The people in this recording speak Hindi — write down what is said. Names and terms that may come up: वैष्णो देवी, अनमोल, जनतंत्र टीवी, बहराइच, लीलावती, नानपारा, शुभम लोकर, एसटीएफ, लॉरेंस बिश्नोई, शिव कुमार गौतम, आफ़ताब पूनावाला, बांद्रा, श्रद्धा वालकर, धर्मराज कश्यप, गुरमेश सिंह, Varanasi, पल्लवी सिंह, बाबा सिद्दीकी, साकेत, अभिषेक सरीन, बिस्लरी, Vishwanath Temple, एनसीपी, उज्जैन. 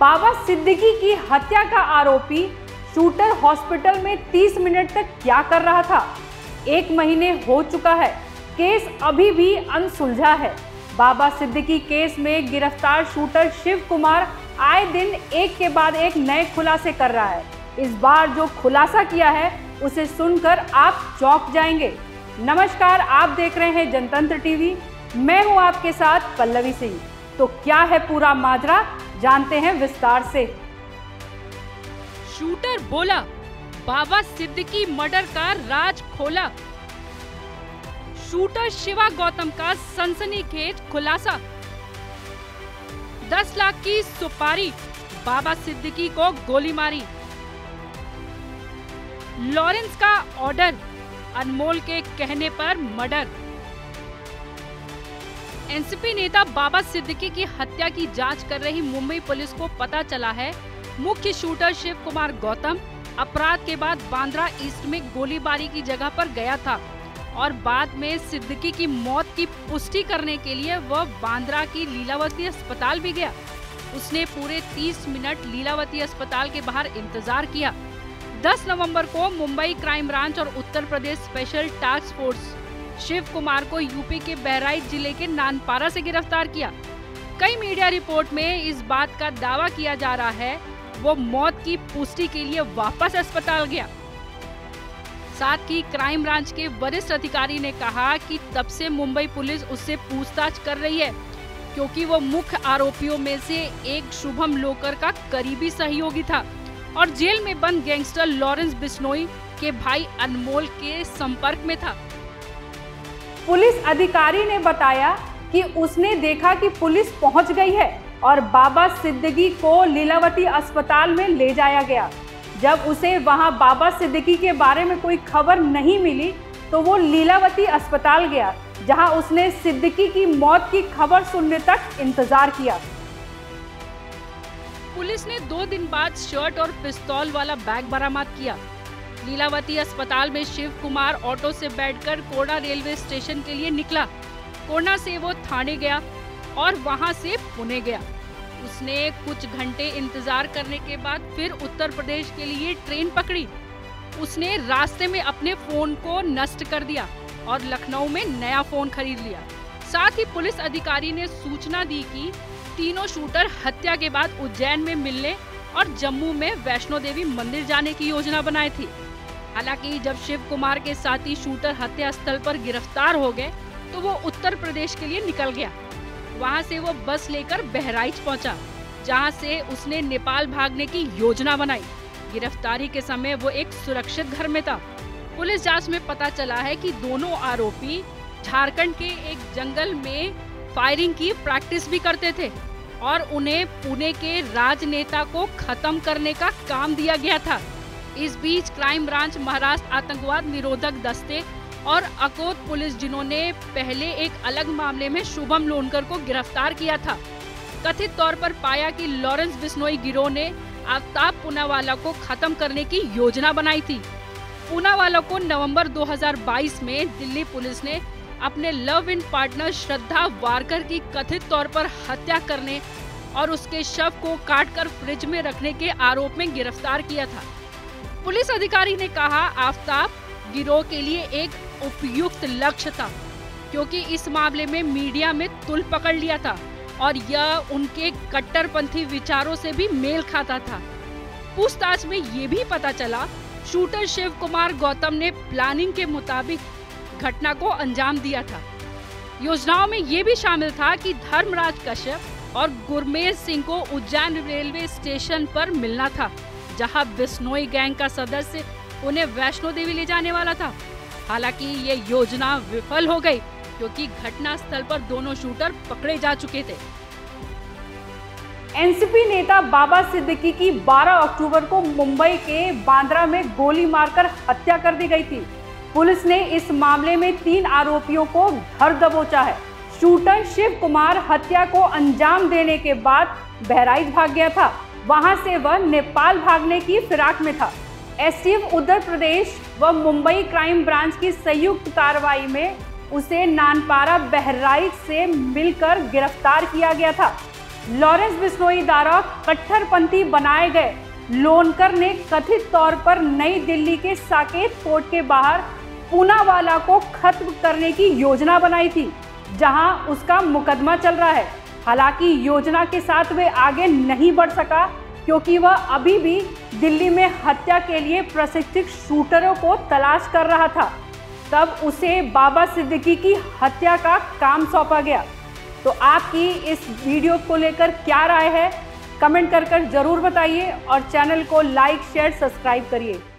बाबा सिद्दीकी की हत्या का आरोपी शूटर हॉस्पिटल में 30 मिनट तक क्या कर रहा था? एक महीने हो चुका है, केस अभी भी अनसुलझा है। बाबा सिद्दीकी केस में गिरफ्तार शूटर शिव कुमार आए दिन एक के बाद एक नए खुलासे कर रहा है। इस बार जो खुलासा किया है उसे सुनकर आप चौंक जाएंगे। नमस्कार, आप देख रहे हैं जनतंत्र टीवी, मैं हूं आपके साथ पल्लवी सिंह। तो क्या है पूरा माजरा, जानते हैं विस्तार से। शूटर बोला, बाबा सिद्दीकी मर्डर का राज खोला। शूटर शिवा गौतम का सनसनीखेज खुलासा। 10 लाख की सुपारी, बाबा सिद्दीकी को गोली मारी। लॉरेंस का ऑर्डर, अनमोल के कहने पर मर्डर। एनसीपी नेता बाबा सिद्दीकी की हत्या की जांच कर रही मुंबई पुलिस को पता चला है, मुख्य शूटर शिव कुमार गौतम अपराध के बाद बांद्रा ईस्ट में गोलीबारी की जगह पर गया था और बाद में सिद्दीकी की मौत की पुष्टि करने के लिए वह बांद्रा की लीलावती अस्पताल भी गया। उसने पूरे 30 मिनट लीलावती अस्पताल के बाहर इंतजार किया। 10 नवंबर को मुंबई क्राइम ब्रांच और Uttar Pradesh special task force Shiv Kumar को यूपी के बहराइच जिले के नानपारा से गिरफ्तार किया। कई मीडिया रिपोर्ट में इस बात का दावा किया जा रहा है वो मौत की पुष्टि के लिए वापस अस्पताल गया। साथ ही क्राइम ब्रांच के वरिष्ठ अधिकारी ने कहा कि तब से मुंबई पुलिस उससे पूछताछ कर रही है, क्योंकि वो मुख्य आरोपियों में से एक शुभम लोकर का करीबी सहयोगी था और जेल में बंद गैंगस्टर लॉरेंस बिश्नोई के भाई अनमोल के संपर्क में था। पुलिस अधिकारी ने बताया कि उसने देखा कि पुलिस पहुंच गई है और बाबा सिद्दीकी को लीलावती अस्पताल में ले जाया गया। जब उसे वहां बाबा सिद्दीकी के बारे में कोई खबर नहीं मिली तो वो लीलावती अस्पताल गया, जहां उसने सिद्दीकी की मौत की खबर सुनने तक इंतजार किया। पुलिस ने 2 दिन बाद शर्ट और पिस्तौल वाला बैग बरामद किया। लीलावती अस्पताल में शिव कुमार ऑटो से बैठकर कोड़ा रेलवे स्टेशन के लिए निकला। कोड़ा से वो थाने गया और वहां से पुणे गया। उसने कुछ घंटे इंतजार करने के बाद फिर उत्तर प्रदेश के लिए ट्रेन पकड़ी। उसने रास्ते में अपने फोन को नष्ट कर दिया और लखनऊ में नया फोन खरीद लिया। साथ ही पुलिस अधिकारी ने सूचना दी कि तीनों शूटर हत्या के बाद उज्जैन में मिलने और जम्मू में वैष्णो देवी मंदिर जाने की योजना बनाई थी। हालांकि जब शिव कुमार के साथी शूटर हत्या स्थल पर गिरफ्तार हो गए तो वो उत्तर प्रदेश के लिए निकल गया। वहां से वो बस लेकर बहराइच पहुंचा, जहां से उसने नेपाल भागने की योजना बनाई। गिरफ्तारी के समय वो एक सुरक्षित घर में था। पुलिस जाँच में पता चला है कि दोनों आरोपी झारखण्ड के एक जंगल में फायरिंग की प्रैक्टिस भी करते थे और उन्हें पुणे के राजनेता को खत्म करने का काम दिया गया था। इस बीच क्राइम ब्रांच, महाराष्ट्र आतंकवाद निरोधक दस्ते और अकोत पुलिस, जिन्होंने पहले एक अलग मामले में शुभम लोकर को गिरफ्तार किया था, कथित तौर पर पाया कि लॉरेंस बिश्नोई गिरोह ने आफ़ताब पूनावाला को खत्म करने की योजना बनाई थी। पूनावाला को नवम्बर 2022 में दिल्ली पुलिस ने अपने love in partner श्रद्धा वालकर की कथित तौर पर हत्या करने और उसके शव को काटकर फ्रिज में रखने के आरोप में गिरफ्तार किया था। पुलिस अधिकारी ने कहा, आफ़ताब गिरोह के लिए एक उपयुक्त लक्ष्य था, क्योंकि इस मामले में मीडिया में तुल पकड़ लिया था और यह उनके कट्टरपंथी विचारों से भी मेल खाता था। पूछताछ में ये भी पता चला, शूटर शिव कुमार गौतम ने प्लानिंग के मुताबिक घटना को अंजाम दिया था। योजनाओं में ये भी शामिल था कि धर्मराज कश्यप और गुरमेश सिंह को उज्जैन रेलवे स्टेशन पर मिलना था, जहां बिश्नोई गैंग का सदस्य उन्हें वैष्णो देवी ले जाने वाला था। हालांकि ये योजना विफल हो गई, क्योंकि घटना स्थल पर दोनों शूटर पकड़े जा चुके थे। एनसीपी नेता बाबा सिद्दीकी की 12 अक्टूबर को मुंबई के बांद्रा में गोली मारकर हत्या कर दी गयी थी। पुलिस ने इस मामले में 3 आरोपियों को धर दबोचा है। शूटर शिव कुमार हत्या को अंजाम देने के बाद बहराइच भाग गया था। वहां से वह नेपाल भागने की फिराक में था। एसटीएफ उत्तर प्रदेश व मुंबई क्राइम ब्रांच की संयुक्त कार्रवाई में उसे नानपारा बहराइच से मिलकर गिरफ्तार किया गया था। लॉरेंस बिश्नोई द्वारा कट्टरपंथी बनाए गए लोनकर ने कथित तौर पर नई दिल्ली के साकेत कोर्ट के बाहर पूनावाला को खत्म करने की योजना बनाई थी, जहां उसका मुकदमा चल रहा है। हालांकि योजना के साथ वे आगे नहीं बढ़ सका क्योंकि वह अभी भी दिल्ली में हत्या के लिए प्रशिक्षित शूटरों को तलाश कर रहा था। तब उसे बाबा सिद्दीकी की हत्या का काम सौंपा गया। तो आपकी इस वीडियो को लेकर क्या राय है, कमेंट कर ज़रूर बताइए और चैनल को लाइक शेयर सब्सक्राइब करिए।